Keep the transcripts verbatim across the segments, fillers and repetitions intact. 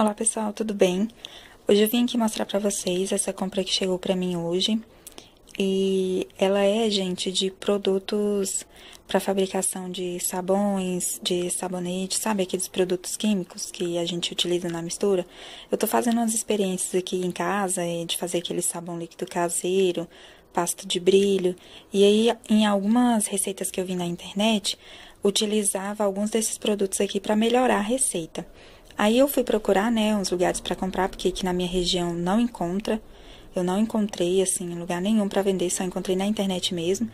Olá pessoal, tudo bem? Hoje eu vim aqui mostrar pra vocês essa compra que chegou pra mim hoje. E ela é, gente, de produtos pra fabricação de sabões, de sabonete, sabe? Aqueles produtos químicos que a gente utiliza na mistura. Eu tô fazendo umas experiências aqui em casa, de fazer aquele sabão líquido caseiro, pasta de brilho. E aí, em algumas receitas que eu vi na internet, utilizava alguns desses produtos aqui pra melhorar a receita. Aí eu fui procurar, né, uns lugares pra comprar, porque aqui na minha região não encontra. Eu não encontrei, assim, em lugar nenhum pra vender, só encontrei na internet mesmo.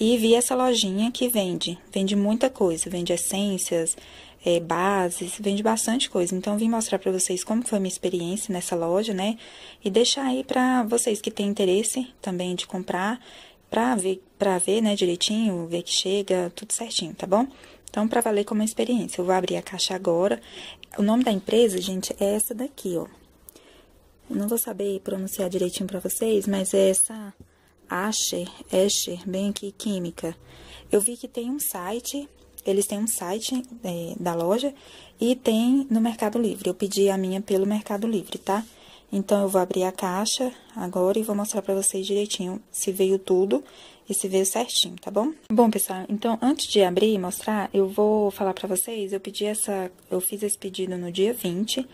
E vi essa lojinha que vende, vende muita coisa, vende essências, é, bases, vende bastante coisa. Então, eu vim mostrar pra vocês como foi a minha experiência nessa loja, né, e deixar aí pra vocês que têm interesse também de comprar, pra ver, pra ver, né, direitinho, ver que chega, tudo certinho, tá bom? Então, pra valer como experiência, eu vou abrir a caixa agora. O nome da empresa, gente, é essa daqui, ó. Eu não vou saber pronunciar direitinho pra vocês, mas é essa Asher, Asher, bem aqui, Química. Eu vi que tem um site, eles têm um site é, da loja e tem no Mercado Livre. Eu pedi a minha pelo Mercado Livre, tá? Então, eu vou abrir a caixa agora e vou mostrar pra vocês direitinho se veio tudo e se veio certinho, tá bom? Bom, pessoal, então, antes de abrir e mostrar, eu vou falar pra vocês, eu pedi essa... Eu fiz esse pedido no dia vinte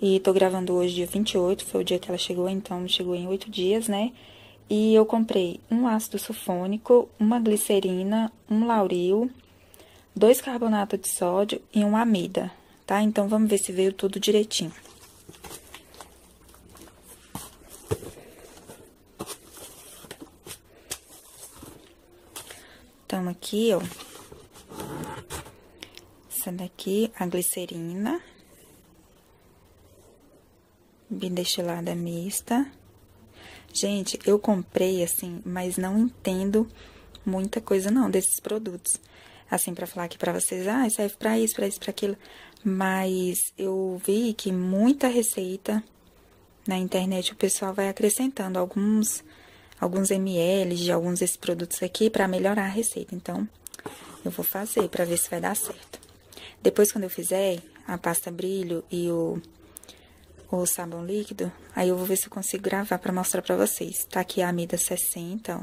e tô gravando hoje dia vinte e oito, foi o dia que ela chegou, então, chegou em oito dias, né? E eu comprei um ácido sulfônico, uma glicerina, um lauril, dois carbonatos de sódio e uma amida, tá? Então, vamos ver se veio tudo direitinho. Então, aqui, ó, essa daqui, a glicerina, bidestilada mista. Gente, eu comprei, assim, mas não entendo muita coisa, não, desses produtos. Assim, pra falar aqui pra vocês, ah, serve pra isso, pra isso, pra aquilo. Mas eu vi que muita receita na internet o pessoal vai acrescentando alguns... alguns ml de alguns desses produtos aqui pra melhorar a receita. Então, eu vou fazer pra ver se vai dar certo. Depois, quando eu fizer a pasta brilho e o, o sabão líquido, aí eu vou ver se eu consigo gravar pra mostrar pra vocês. Tá aqui a amida sessenta, ó.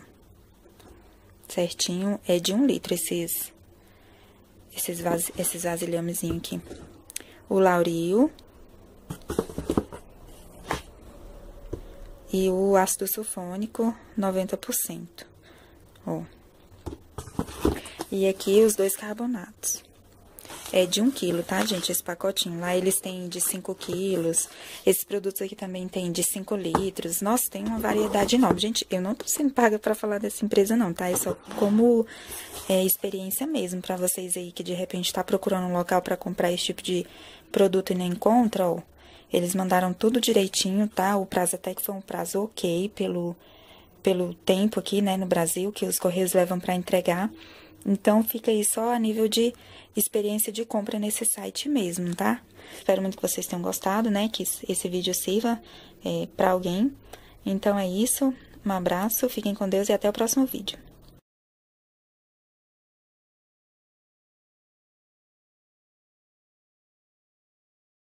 Certinho. É de um litro esses, esses, vaz, esses vasilhamezinhos aqui. O lauril. E o ácido sulfônico, noventa por cento, ó. E aqui os dois carbonatos. É de um quilo, tá, gente, esse pacotinho. Lá eles têm de cinco quilos, esses produtos aqui também tem de cinco litros. Nossa, tem uma variedade enorme. Gente, eu não tô sendo paga pra falar dessa empresa não, tá? É só como é, experiência mesmo pra vocês aí que de repente tá procurando um local pra comprar esse tipo de produto e não encontra, ó. Eles mandaram tudo direitinho, tá? O prazo até que foi um prazo ok pelo, pelo tempo aqui, né, no Brasil, que os correios levam pra entregar. Então, fica aí só a nível de experiência de compra nesse site mesmo, tá? Espero muito que vocês tenham gostado, né, que esse vídeo sirva é, pra alguém. Então, é isso. Um abraço, fiquem com Deus e até o próximo vídeo.